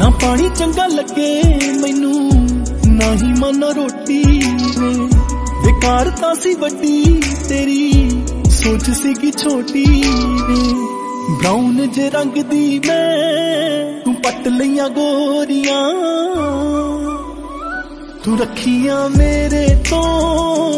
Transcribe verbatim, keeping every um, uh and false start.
ना पानी चंगा लगे मैनू ना ही मन रोटी वे बेकार ता सी बड़ी तेरी सोच सी की छोटी वे ब्राउन जे रंग दी मैं तू पट लिया गोरियां तू रखिया मेरे तो